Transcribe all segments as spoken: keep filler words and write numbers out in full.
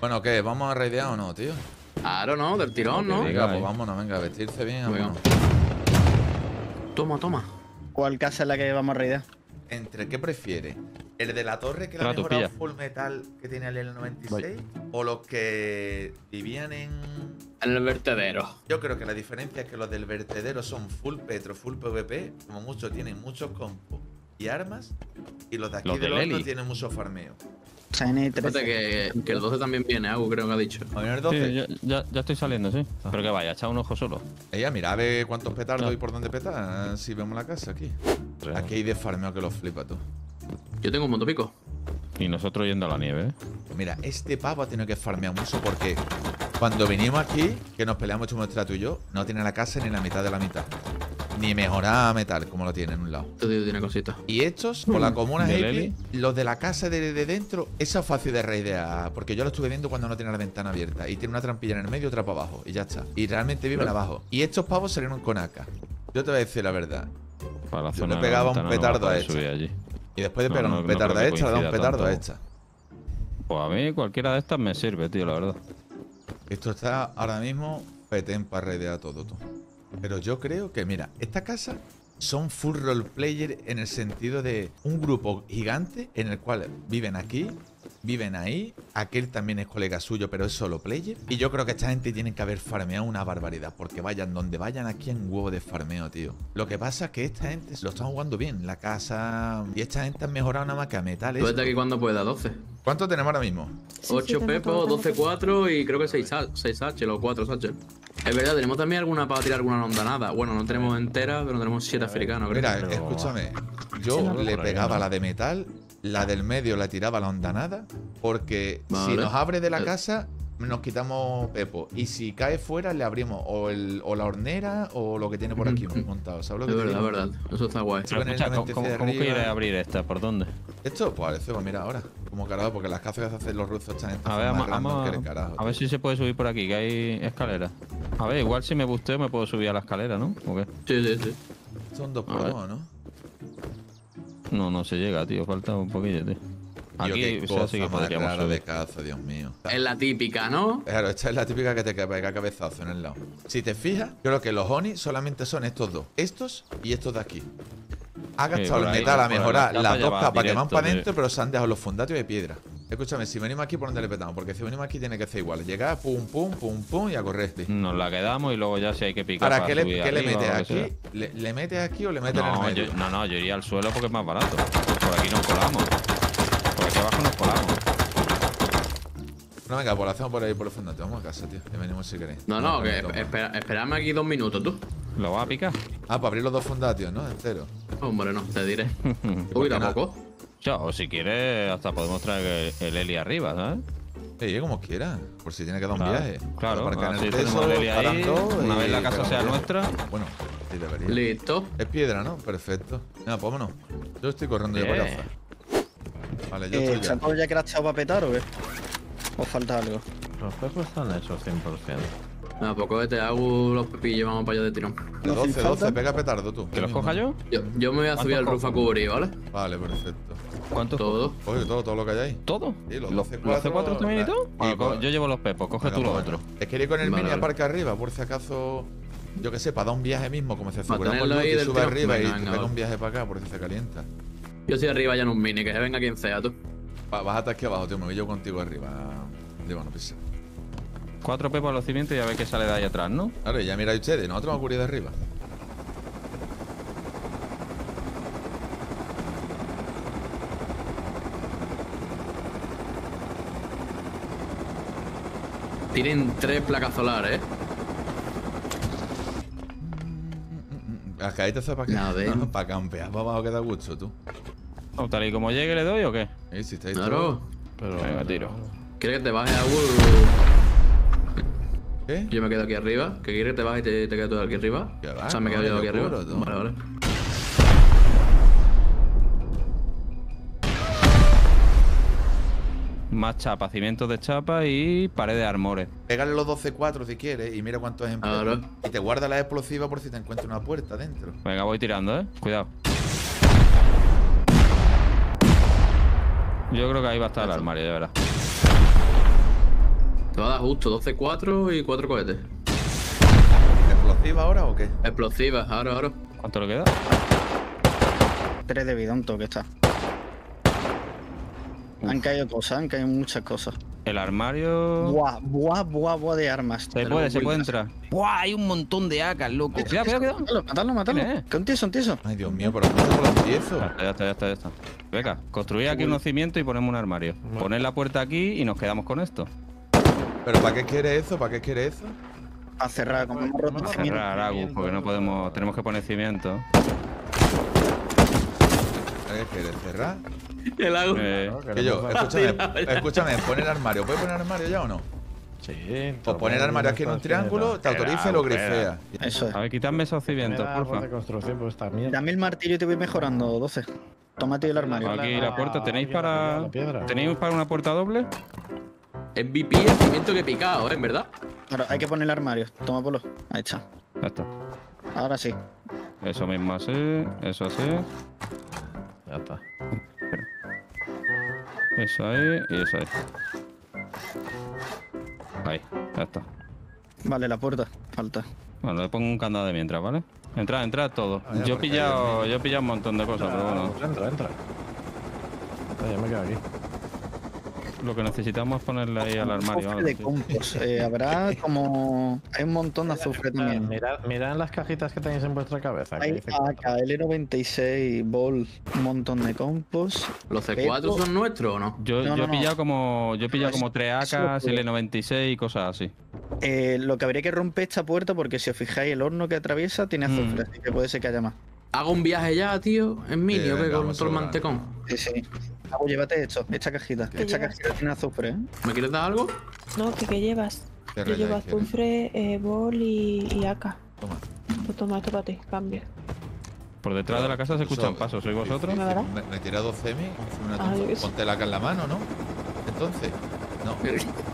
Bueno, ¿qué? ¿Vamos a raidear o no, tío? Claro, no, del tirón, ¿no? Venga, pues vámonos, venga, vestirse bien, vámonos. Toma, toma. ¿Cuál casa es la que vamos a raidear? ¿Entre qué prefieres? ¿El de la torre que la ha mejorado Full Metal que tiene el L noventa y seis? ¿O los que vivían en...? En el vertedero. Yo creo que la diferencia es que los del vertedero son full petro, full PvP, como mucho tienen muchos compos y armas, y los de aquí los de los no tienen mucho farmeo. Fíjate que, que el doce también viene, algo creo que ha dicho. El doce? Sí, yo, ya, ya estoy saliendo, sí. Ah. Pero que vaya, echa un ojo solo. Ella, mira, a ver cuántos petardos no. y por dónde petar. Si vemos la casa aquí. Real. Aquí hay de farmeo que los flipa tú. Yo tengo un montón pico. Y nosotros yendo a la nieve, ¿eh? Pues mira, este pavo ha tenido que farmear mucho porque cuando venimos aquí, que nos peleamos Chumostrato tú y yo, no tiene la casa ni la mitad de la mitad. Ni mejorada metal, como lo tiene en un lado. Tiene cositas. Y estos, por la comuna Heavy, los de la casa de, de dentro, esa es fácil de raidear. Porque yo lo estuve viendo cuando no tiene la ventana abierta. Y tiene una trampilla en el medio, otra para abajo. Y ya está. Y realmente viven abajo. Y estos pavos salieron con A K. Yo te voy a decir la verdad. Para la yo zona le pegaba un petardo no a esta. Y después de pegar no, no, un petardo no a esta, le da un petardo tanto. a esta. Pues a mí cualquiera de estas me sirve, tío, la verdad. Esto está ahora mismo petén para raidear todo, tú. Pero yo creo que, mira, esta casa son full roleplayer en el sentido de un grupo gigante en el cual viven aquí, viven ahí, aquel también es colega suyo, pero es solo player. Y yo creo que esta gente tiene que haber farmeado una barbaridad, porque vayan donde vayan aquí en huevo de farmeo, tío. Lo que pasa es que esta gente lo está jugando bien, la casa... Y esta gente ha mejorado nada más que a metales. Vete aquí cuando pueda, doce. ¿Cuánto tenemos ahora mismo? Sí, ocho sí, pepos, doce cuatro y creo que seis hache, los cuatro hache. Es verdad, tenemos también alguna para tirar alguna ondanada. Bueno, no tenemos entera, pero tenemos siete africanos. Mira, creo. escúchame. Yo le pegaba la de metal, la del medio la tiraba la ondanada, porque vale. si nos abre de la casa, nos quitamos pepo. Y si cae fuera, le abrimos o, el, o la hornera o lo que tiene por aquí montado. ¿Sabes lo que es? La verdad, eso está guay. Pero escucha, ¿cómo, ¿cómo quieres abrir esta? ¿Por dónde? Esto, pues parece, pues mira ahora. Como cargado, porque las cazas que hacen los rusos están en a ver, ama, ama, el carajo, a ver si se puede subir por aquí, que hay escalera. A ver, igual si me busteo me puedo subir a la escalera, ¿no? ¿O qué? Sí, sí, sí. Son dos por dos, ¿no? No, no se llega, tío. Falta un poquillo, tío. Aquí, o sea, sí que podríamos subir. De caza, Dios mío. Es la típica, ¿no? Claro, esta es la típica que te pega cabezazo en el lado. Si te fijas, yo creo que los Oni solamente son estos dos. Estos y estos de aquí. Ha gastado sí, el metal ahí, a mejorar las dos capas que van para adentro, pero se han dejado los fundatios de piedra. Escúchame, si venimos aquí, ¿por dónde le petamos? Porque si venimos aquí tiene que ser igual. Llegar, pum, pum, pum, pum y a correr. Nos la quedamos y luego ya si hay que picar. ¿Para qué le, ¿qué le metes aquí? ¿Le, ¿Le metes aquí o le metes no, en el medio? Yo, no, no, yo iría al suelo porque es más barato. Por aquí nos colamos. Por aquí abajo nos colamos. No, venga, pues lo hacemos por ahí por el fundante. Vamos a casa, tío. Ya venimos si queréis. No, no, no que espera, esperame aquí dos minutos, tú. ¿Lo vas a picar? Ah, para abrir los dos fundatios, ¿no? Entero. Hombre, no, te diré. Uy, tampoco. O si quieres, hasta podemos traer el Eli arriba, ¿sabes? Sí, como quiera, por si tiene que dar un viaje. Claro, para que una vez la casa sea nuestra. Bueno, sí debería. Listo. Es piedra, ¿no? Perfecto. Nada, pues vámonos. Yo estoy corriendo ya para casa. Vale, yo estoy. ¿Champón ya que la has echado para petar o qué? ¿O falta algo? Los pepos están hechos cien por ciento. No, poco de te hago los pepillos, vamos para allá de tirón. doce, doce, pega petardo tú. ¿Que los coja yo? yo? Yo me voy a subir al roof a cubrir, ¿vale? Vale, perfecto. ¿Cuántos? Todo. Coge todo, todo lo que hayáis. ¿Todo? Sí, los doce cuatro también y todo. Yo llevo los pepos, coge venga, tú los otros. Es que ir con el vale, mini aparca arriba, por si acaso, yo que sé, para dar un viaje mismo, como se aseguramos el que sube arriba venga, y venga, pega un viaje para acá, por si se calienta. Yo soy arriba ya en un mini, que se venga quien sea tú. Bájate aquí abajo, tío, me voy yo contigo arriba. Lleva no pisa. Cuatro pepas a los cimientos y a ver qué sale de ahí atrás, ¿no? Claro, ya miráis ustedes, nosotros vamos a cubrir de arriba. Tienen tres placas solares, ¿eh? Las caídas son para que... no, para campear, para abajo que da gusto, tú. No, tal y como llegue, ¿le doy o qué? Sí, si estáis claro. Pero venga, tiro. ¿Quieres que te baje a Google? ¿Qué? Yo me quedo aquí arriba. ¿Qué quieres que te bajes y te, te quedas todo aquí arriba? Va, o sea, me quedo yo aquí arriba. Todo. Vale, vale. Más chapa, cimientos de chapa y pared de armores. Pégale los doce cuatro si quieres y mira cuántos ejemplares. Y te guarda la explosiva por si te encuentras una puerta dentro. Venga, voy tirando, eh. Cuidado. Yo creo que ahí va a estar el armario, de verdad. Te va a dar justo doce cuatro y cuatro cohetes. ¿Explosiva ahora o qué? Explosiva, ahora, ahora. ¿Cuánto le queda? tres de vida, un toque está. Uf. Han caído cosas, han caído muchas cosas. El armario... Buah, buah, buah, buah de armas. Se puede, se puede entrar. Buah, hay un montón de A Ks, loco. Cuidado, cuidado, cuidado. Matadlo, matadlo. ¿Qué? Un tieso, un tieso. Ay, Dios mío, por aquí por los tiesos. Ya está, ya está, ya está. Venga, construí aquí unos cimientos y ponemos un armario. Bueno. Poned la puerta aquí y nos quedamos con esto. ¿Pero para qué quiere eso? ¿Para qué quiere eso? A cerrar, como hemos roto. A cerrar, Agus, porque no podemos... Tenemos que poner cimientos. ¿Qué quieres? ¿Cerrar? El Agus. Eh, que yo, escúchame, escúchame, pon el armario. ¿Puedes poner el armario ya o no? Sí. Pues poner el armario aquí en un triángulo, te autoriza y lo grifea. Eso es. A ver, quitadme esos cimientos, porfa. Dame el martillo y te voy mejorando, doce. Tómate el armario. Aquí la puerta, ¿tenéis para tenéis para una puerta doble? M V P, el cimiento que he picado, ¿eh? En verdad. Ahora hay que poner el armario. Toma polo. Ahí está. Ya está. Ahora sí. Eso mismo así, eso así. Ya está. Eso ahí y eso ahí. Ahí, ya está. Vale, la puerta, falta. Bueno, le pongo un candado de mientras, ¿vale? Entra, entra todo. Ah, yo he pillado, yo he pillado un montón de cosas, entra, pero bueno. Pues entra, entra. Ay, yo me quedo aquí. Lo que necesitamos es ponerle ahí al armario. Azufre de compost. Eh, habrá como... Hay un montón de azufre también. Mirad, mirad las cajitas que tenéis en vuestra cabeza. Hay A K L noventa y seis, Bol, un montón de compost. ¿Los C cuatro son nuestros o no? Yo, no, yo no, he pillado no. como yo he pillado como tres A Ks, L noventa y seis y cosas así. Eh, lo que habría que romper esta puerta porque si os fijáis el horno que atraviesa tiene azufre, mm. así que puede ser que haya más. Hago un viaje ya, tío, en Minio, que con todo el mantecón. Sí, sí. Hago, llévate esto, esta cajita. Esta cajita tiene azufre, ¿eh? ¿Me quieres dar algo? No, ¿qué, qué llevas? Yo llevo azufre, eh, bol y, y A K. Toma. Pues toma esto para ti, cambia. Por detrás de la casa se escuchan pasos, ¿sois vosotros? Me, me he tirado semi, ponte la A K en la mano, ¿no? Entonces, no.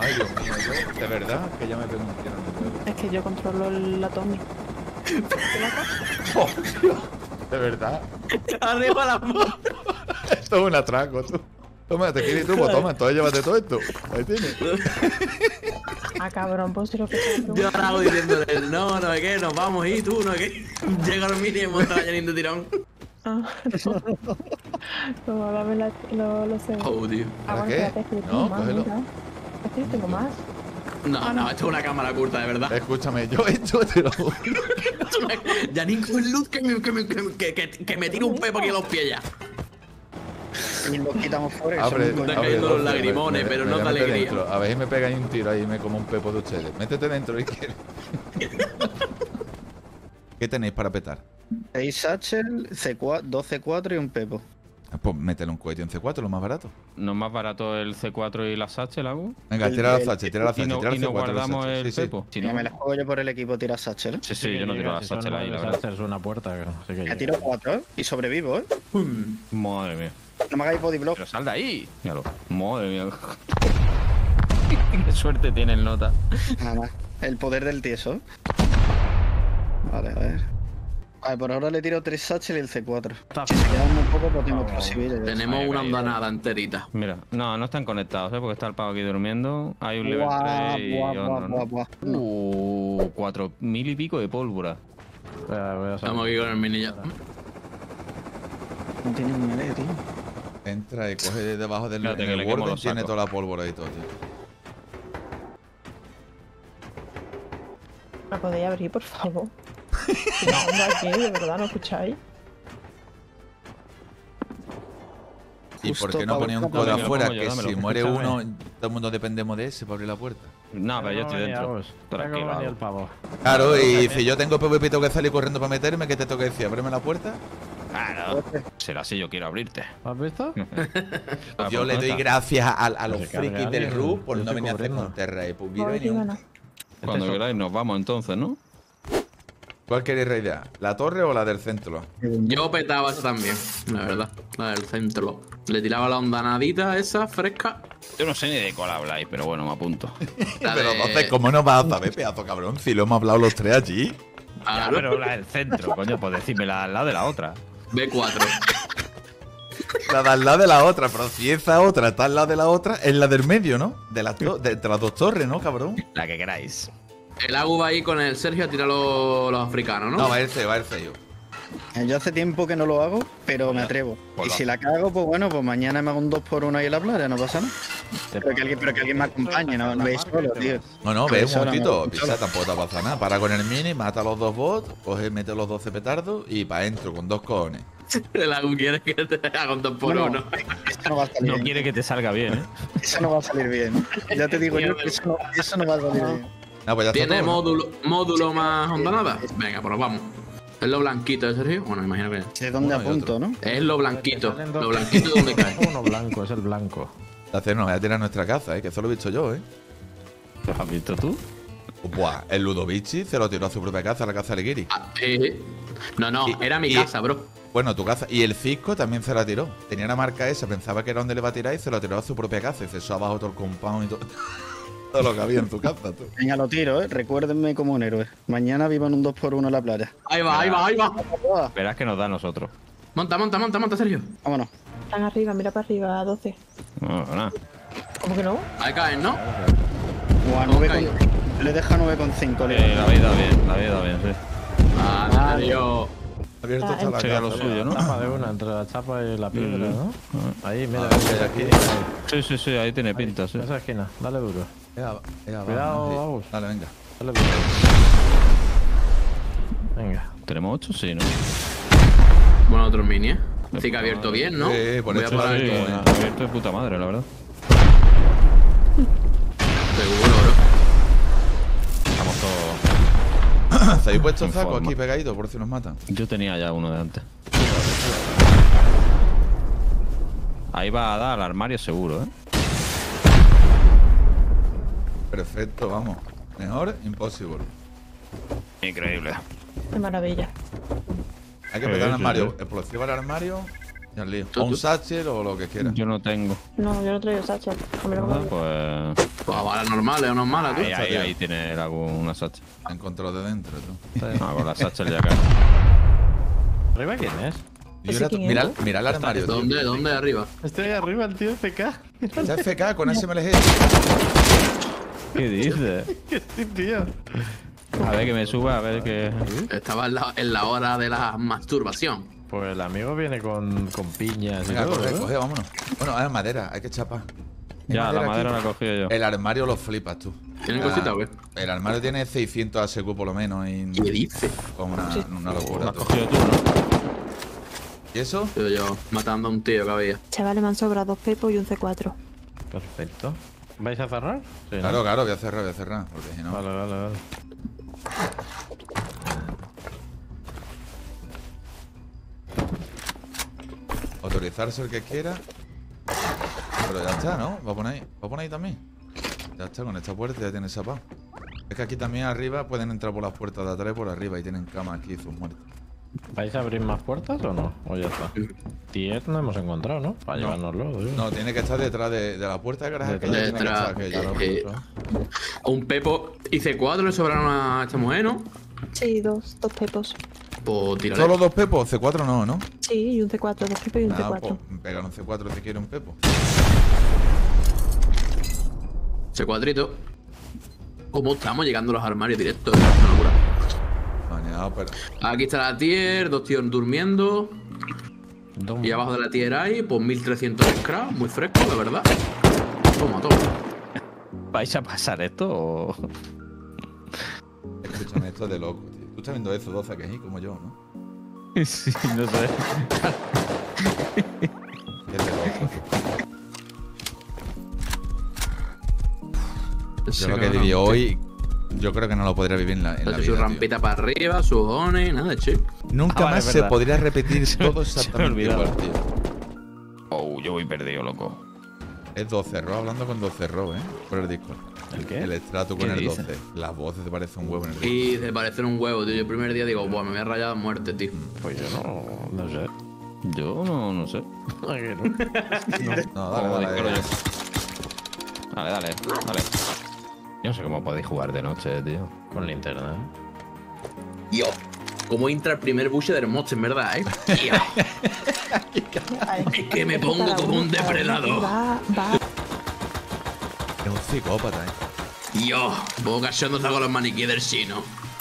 Ay, Dios mío, de verdad, que ya me pronunciaron. Es que yo controlo la Tommy. ¡Oh, Dios! De verdad. Arriba la moto. Esto es un atraco, tú. Toma, te quieres tú, pues toma, entonces llévate todo esto. Ahí tienes. Ah, cabrón, pues si lo que tú. Yo ahora hago diciéndole, no, no es que, nos vamos y tú, no es que. Llega el mínimo, está llenando tirón. Ah, no. Toma, dame la, lo, lo sé. Oh, tío. ¿Para qué? No, cógelo. ¿Qué tengo más? No, ah, no, no, esto es una cámara curta, de verdad. Escúchame, yo esto te lo juro. Ya ningún luz que me, que me, que, que, que me tire un pepo aquí a los pies ya. Y nos quitamos fuera. Abre, están abre, cayendo abre, los lagrimones, me, pero me, no te alegría. Dentro. A ver si me pegáis un tiro ahí y me como un pepo de ustedes. Métete dentro y quiere. ¿Qué tenéis para petar? seis satchel, dos C cuatro y un pepo. Pues métele un cohete en C cuatro, lo más barato. ¿No es más barato el C cuatro y la satchel, Agus? Venga, tira la satchel, tira la satchel, tira el C cuatro. Y no guardamos el pepo. Si no, me la juego yo por el equipo, tira satchel. Sí, sí, yo no tiro la satchel ahí, la verdad. Es una puerta, creo. Ya tiro cuatro, ¿eh? Y sobrevivo, ¿eh? Madre mía. No me hagáis body block. Pero sal de ahí. Míralo. Madre mía. Qué suerte tiene el nota. Nada, el poder del tieso. Vale, a ver. Vale, por ahora le tiro tres satchel y el C cuatro. Si se quedan un poco, pues tengo explosibles. Tenemos una andanada enterita. Mira, no, no están conectados, ¿eh? Porque está el pavo aquí durmiendo. Hay un level tres y otro. Uh, cuatro mil y pico de pólvora. Estamos aquí con el mini ya. No tiene un melee, tío. Entra y coge de debajo del borde, tiene toda la pólvora y todo, tío. ¿Me podéis abrir, por favor? No. Aquí, de verdad, ¿no escucháis? ¿Y por qué no ponía un codo afuera? Que si muere uno, todo el mundo dependemos de ese para abrir la puerta. No, pero yo estoy dentro. Tranquilo. Claro, y si yo tengo P V P, tengo que salir corriendo para meterme, ¿qué te tengo que decir? ¿Ábreme la puerta? Claro, será así, yo quiero abrirte. ¿Has visto? Yo le doy gracias a los frikis del R U por no venir a hacer Monterrey. Cuando queráis nos vamos entonces, ¿no? ¿Cuál queréis reidear? ¿La torre o la del centro? Yo petaba eso también, la verdad. La del centro. Le tiraba la ondanadita esa, fresca. Yo no sé ni de cuál habláis, pero bueno, me apunto. Pero de... entonces, ¿cómo no vas a saber, pedazo cabrón? Si lo hemos hablado los tres allí. Ah, pero la del centro, coño, pues decídmela al lado de la otra. B cuatro. Está al lado de la otra, pero si esa otra está al lado de la otra, es la del medio, ¿no? De las, de, de las dos torres, ¿no, cabrón? La que queráis. El Agu va ahí con el Sergio a tirar los, los africanos, ¿no? No, va el sello, va el sello. Yo hace tiempo que no lo hago, pero me atrevo. Hola. Y si la cago, pues bueno, pues mañana me hago un dos por uno ahí en la playa, no pasa nada. Pero que alguien, pero que alguien me acompañe, no, no veis solo, tío. No, no, veis un momentito, pisa, tampoco te pasa nada. Para con el mini, mata los dos bots, coge, mete los doce petardos y para adentro con dos cojones. El Agu quiere que te haga un dos por uno. No, eso no va a salir bien. No quiere que te salga bien, ¿eh? Eso no va a salir bien. Ya te digo yo que eso no, eso no va a salir bien. No, pues ¿tiene módulo, módulo más ondanada? Venga, pues nos vamos. ¿Es lo blanquito de Sergio? Bueno, me imagino que es donde apunto, ¿no? Es lo blanquito. Lo blanquito donde cae. Uno blanco, es el blanco. Entonces nos voy a tirar nuestra caza, ¿eh? Que eso lo he visto yo, ¿eh? ¿Lo has visto tú? Buah, el Ludovici se lo tiró a su propia caza, la caza de Kiri. Ah, eh, no, no, y, era mi y, caza, bro. Bueno, tu caza. Y el Cisco también se la tiró. Tenía la marca esa, pensaba que era donde le iba a tirar y se lo tiró a su propia caza. Y se echó abajo todo el compound y todo. Todo lo que había en tu casa, tú. Venga, lo tiro, ¿eh? Recuérdenme como un héroe. Mañana vivan un dos por uno en la playa. Ahí va, ahí va, ahí va. Verás que nos da a nosotros. Monta, monta, monta, monta, Sergio. Vámonos. Están arriba, mira para arriba, a doce. No, no. ¿Cómo que no? Ahí caen, ¿no? Buah, nueve con... Le deja nueve coma cinco. Eh, la habéis dado bien, la habéis dado bien, sí. Ah, Mario. Abierto está la cara, lo suyo, ¿no? Chapa de una, entre la chapa y la piedra, ¿no? Ahí, mira. Sí, sí, sí, ahí tiene pinta, sí. Esa esquina, dale duro. Ella, ella cuidado, va, vamos. Dale, venga. Dale, venga. Venga. ¿Tenemos ocho? Sí, ¿no? Bueno, otro mini, ¿eh? Así que ha abierto bien, ¿no? Sí, eh, eh, por eso ha sí, abierto de puta madre, la verdad. Seguro, bro. Estamos todos... ¿Se habéis puesto un saco aquí pegadito por si nos matan? Yo tenía ya uno de antes. Ahí va a dar al armario seguro, ¿eh? Perfecto, vamos. Mejor, imposible. Increíble. Qué maravilla. Hay que petar el armario. Explosiva al armario y al lío. O un satchel o lo que quieras. Yo no tengo. No, yo no traigo satchel. Ah, pues... Pues balas normales o normales, tú. Ahí, ahí, ahí tiene una satchel. La encontró de dentro, tú. No, con la satchel ya cae. ¿Arriba quién es? Mira, mira el armario. ¿Dónde? ¿Dónde? Arriba. Estoy arriba, el tío F K. Está F K con S M L G. ¿Qué dices? ¿Qué tío? A ver que me suba, a ver que... Estaba en la, en la hora de la masturbación. Pues el amigo viene con, con piñas. Venga, y todo, coge, ¿no? Coge, vámonos. Bueno, hay madera, hay que chapar. Hay ya, madera la madera aquí, la he cogido yo. El armario lo flipas tú. ¿Tienen cositas o qué? El armario tiene seiscientos A S Q por lo menos. Y... ¿Qué dices? Como una, una locura. Lo has cogido tú, ¿no? ¿Y eso? Yo, yo, matando a un tío que había. Chavales, me han sobrado dos pepos y un C cuatro. Perfecto. ¿Vais a cerrar? Sí, claro, ¿no? Claro, voy a cerrar, voy a cerrar. Porque si no... Vale, vale, vale. Autorizarse el que quiera. Pero ya está, ¿no? Va a poner ahí. Va a poner ahí también. Ya está, con esta puerta ya tiene zapado. Es que aquí también arriba pueden entrar por las puertas de atrás y por arriba. Y tienen cama aquí sus muertos. ¿Vais a abrir más puertas o no? O ya está. Tiet no hemos encontrado, ¿no? Para no. Llevárnoslo. Digo. No, tiene que estar detrás de, de la puerta de garaje. Detrás, que detrás. Que eh, eh, un pepo y C cuatro le sobraron a esta mujer, ¿no? Sí, dos, dos pepos. Pues tírale. ¿Solo dos pepos? C cuatro no, ¿no? Sí, y un C cuatro, dos pepos y un nah, C cuatro. Pegar un C cuatro si quiere un pepo. C cuatrito. ¿Cómo estamos llegando a los armarios directos? Es una locura. No, pero... Aquí está la tier, dos tíos durmiendo. ¿Dónde? Y abajo de la tier hay pues mil trescientos scrap, muy fresco, la verdad. Toma, toma. ¿Vais a pasar esto o...? Escúchame, esto es de loco, tío. Tú estás viendo eso, doce, que es como yo, ¿no? Sí, no sé. Es de loco. Yo lo que viví hoy... Yo creo que no lo podría vivir en la, en la vida, su rampita, tío. Para arriba, sus ones, nada de chip. Nunca ah, vale, más se podría repetir todo exactamente igual, tío. Oh, yo voy perdido, loco. Es doce Rob, hablando con doce Rob, ¿eh? Por el Discord. ¿El qué? El estrato con el doce. Dice? Las voces te parecen un huevo en el Discord. Sí, te parecen un huevo, tío. Yo el primer día digo, buah, me voy a rayar a muerte, tío. Pues yo no, no sé. Yo no, no sé. Ay, no. No, dale, oh, dale, dale, dale. Dale, dale, dale. Yo no sé cómo podéis jugar de noche, tío. Con linterna. Yo. Cómo entra el primer buche del monster, en verdad, ¿eh? Es que me pongo como un depredador. Va, va. Es un psicópata, ¿eh? Dios, vos cachando con los maniquíes del chino.